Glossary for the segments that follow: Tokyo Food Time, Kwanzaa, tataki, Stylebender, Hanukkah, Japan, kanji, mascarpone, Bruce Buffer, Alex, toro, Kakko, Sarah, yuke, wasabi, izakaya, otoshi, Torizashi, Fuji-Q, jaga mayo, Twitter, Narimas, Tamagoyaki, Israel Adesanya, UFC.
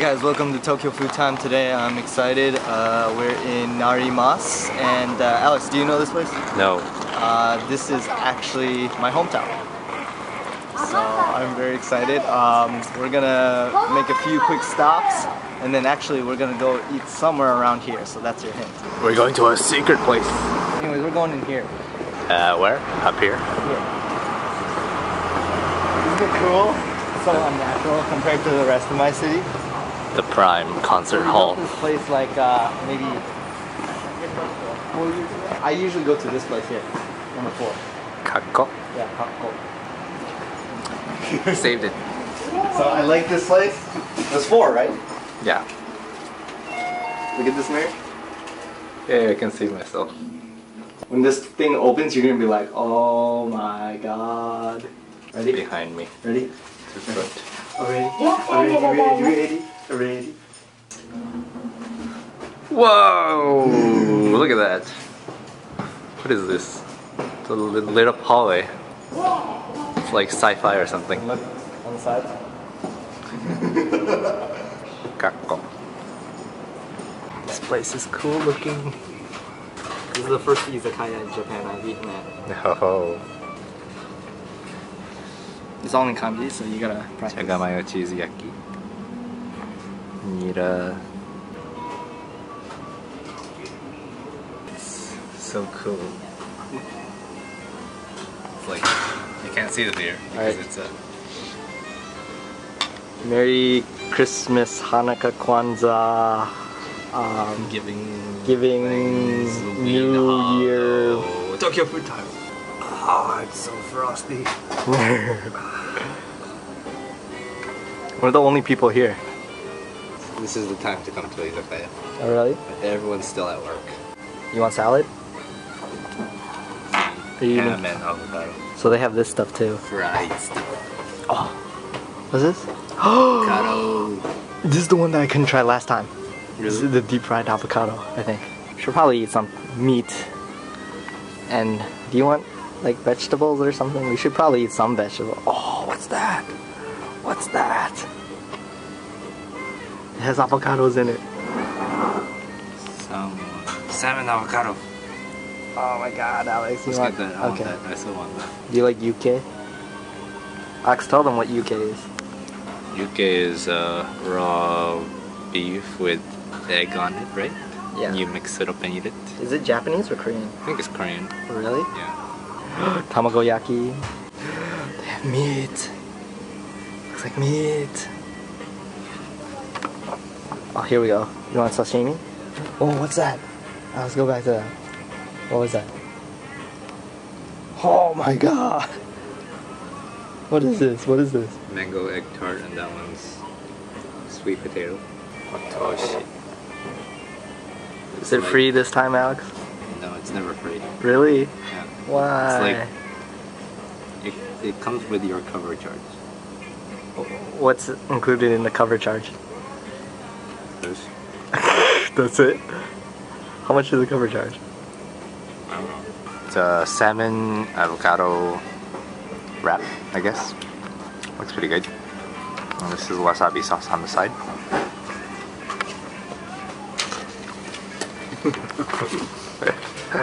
Hey guys, welcome to Tokyo Food Time. Today I'm excited. We're in Narimas, and Alex, do you know this place? No. This is actually my hometown, so I'm very excited. We're gonna make a few quick stops, and then actually we're gonna go eat somewhere around here, so that's your hint. We're going to a secret place. Anyways, we're going in here. Where? Up here? Yeah. Isn't it cool? It's so unnatural compared to the rest of my city. The Prime Concert Hall. This place, like, maybe 4 years ago. I usually go to this place here, number 4. Kakko? Yeah, Kakko. Saved it. So I like this place. There's 4, right? Yeah. Look at this mirror. Yeah, I can see myself. When this thing opens, you're gonna be like, oh my god. Ready? Behind me. Ready? To front. Ready? Whoa! Look at that. What is this? It's a lit up hallway. It's like sci-fi or something. Look on the side. Kakko. This place is cool looking. This is the first izakaya in Japan I've eaten at. Oh. It's all in kanji, so you gotta practice. Jaga mayo cheese yaki. Nira. So cool. It's like you can't see the beer because right. It's a Merry Christmas, Hanukkah, Kwanzaa, giving things, New Year, Tokyo Food Time. Ah, oh, it's so frosty. We're the only people here. This is the time to come to izakaya. Oh really? But everyone's still at work. You want salad? Ham and avocado. So they have this stuff too. Fried stuff. Oh, what's this? Avocado. This is the one that I couldn't try last time. Really? This is the deep fried avocado, I think. Should probably eat some meat. And do you want like vegetables or something? We should probably eat some vegetables. Oh, what's that? What's that? It has avocados in it. Some salmon avocado. Oh my god, Alex. Let's get that. I want that. I still want that. Do you like yuke? Alex, tell them what yuke is. Yuke is raw beef with egg on it, right? Yeah. And you mix it up and eat it. Is it Japanese or Korean? I think it's Korean. Really? Yeah. Tamagoyaki. They have meat. Looks like meat. Oh, here we go. You want sashimi? Oh, what's that? Let's go back to that. What was that? Oh my god! What is this? What is this? Mango egg tart, and that one's sweet potato. Otoshi. Is it like, free this time, Alex? No, it's never free. Really? Yeah. Why? It's like, it comes with your cover charge. What's included in the cover charge? Those. That's it? How much is the cover charge? It's a salmon avocado wrap, I guess. Looks pretty good. And this is wasabi sauce on the side. I'm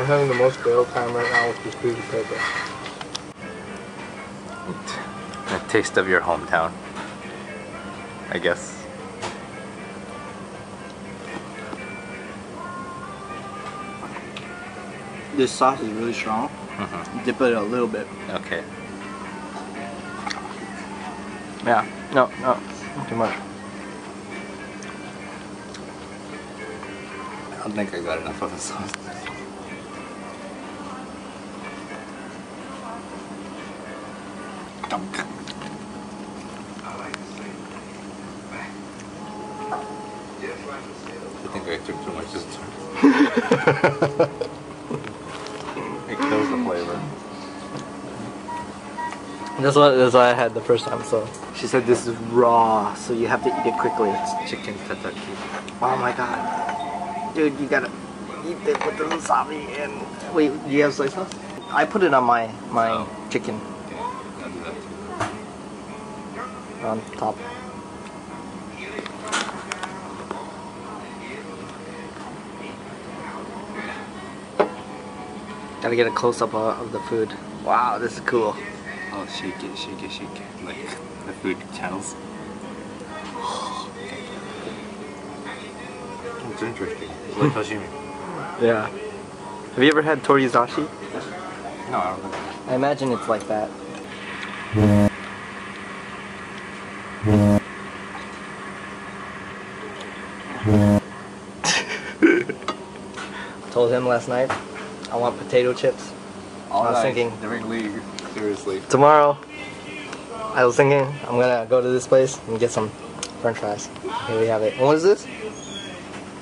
having the most fail time right now with this piece of paper. A taste of your hometown, I guess. This sauce is really strong. Dip it a little bit. Okay. Yeah. No. Not too much. I don't think I got enough of the sauce. Dunk. I think I took too much this time. That's what I had the first time, so. She said this is raw, so you have to eat it quickly. It's chicken tataki. Oh my god. Dude, you gotta eat it with the wasabi and... Wait, do you have soy sauce? I put it on my chicken. Okay, I'll do that too. On top. Gotta get a close-up of the food. Wow, this is cool. Oh, shake it, shake it, shake it. Like the food channels. It's interesting. It's like sashimi. Yeah. Have you ever had Torizashi? No, I don't think so. I imagine it's like that. I told him last night I want potato chips. All I was thinking during league, seriously. Tomorrow, I was thinking I'm gonna go to this place and get some French fries. Here we have it. And what is this?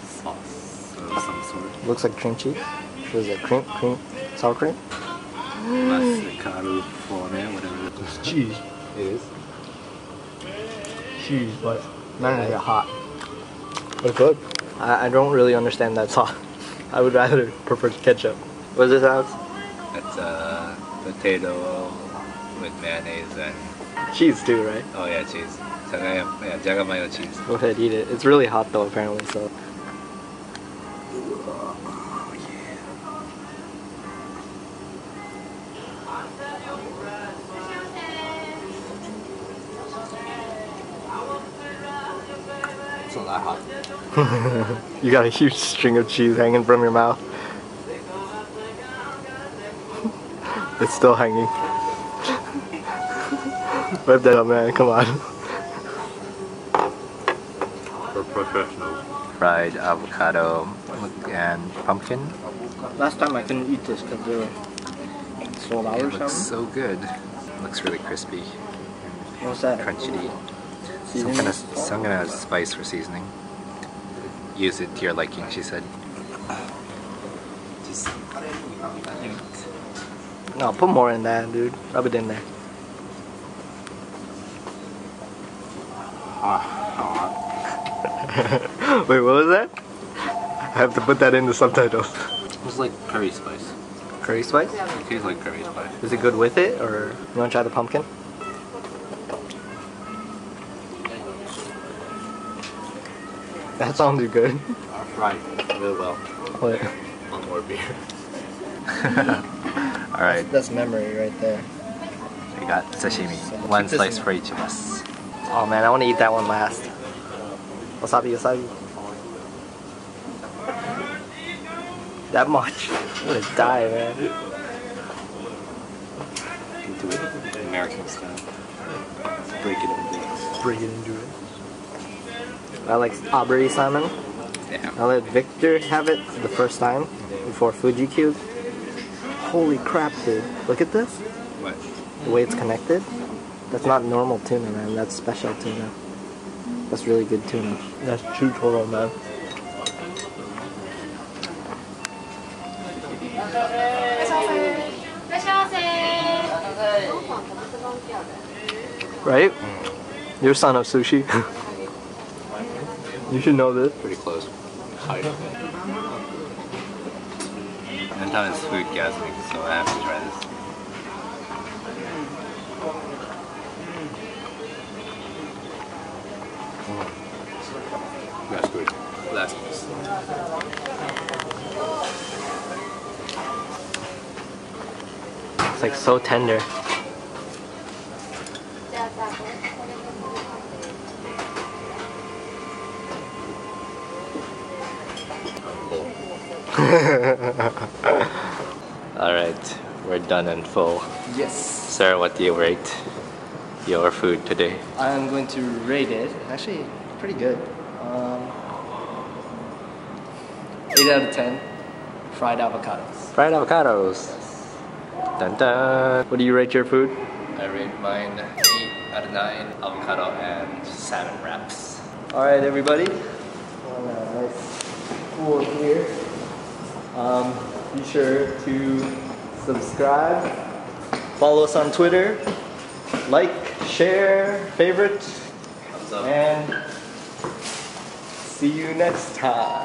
Sauce of some sort. Looks like cream cheese. What is it? Cream, sour cream. Mascarpone, whatever. It's cheese. It is. Cheese, but not really hot. But good. I don't really understand that sauce. I would rather prefer ketchup. What is this, Alex? It's potato with mayonnaise and... cheese too, right? Oh yeah, cheese. Yeah, jaga mayo cheese. Go ahead, eat it. It's really hot though, apparently, so... oh, yeah. It's not that hot. You got a huge string of cheese hanging from your mouth. It's still hanging. Whip that up, man, come on. For professionals. Fried avocado and pumpkin. Last time I couldn't eat this because they were sold out or something. It looks so good. It looks really crispy. What's that? Crunchy. Some kind of spice for seasoning. Use it to your liking, she said. Just eat. No, put more in that, dude. Rub it in there. Wait, what was that? I have to put that in the subtitles. It's like curry spice. Curry spice? It tastes like curry spice. Is it good with it, or you want to try the pumpkin? That sounded good. Right, really well. What? One more beer. Alright. That's memory right there. We got sashimi. One slice for each of us. Oh man, I want to eat that one last. Wasabi, wasabi. That much. I'm gonna die, man. You can do it American style. Break it into it. Break it into it. I like Aubrey salmon. Yeah. I let Victor have it the first time before Fuji-Q. Holy crap, dude. Look at this. What? The way it's connected. That's not normal tuna, man. That's special tuna. That's really good tuna. That's true toro, man. Right? You're son of sushi. You should know this. Pretty close. I'm done with food gasping, so I have to try this. That's good. Last piece. It's like so tender. Alright, we're done and full. Yes. Sarah, what do you rate your food today? I'm going to rate it, actually, pretty good. 8 out of 10, fried avocados. Fried avocados. Yes. Dun dun. What do you rate your food? I rate mine 8 out of 9, avocado and salmon wraps. Alright everybody. Cool here. Be sure to subscribe, follow us on Twitter, like, share, favorite, and see you next time.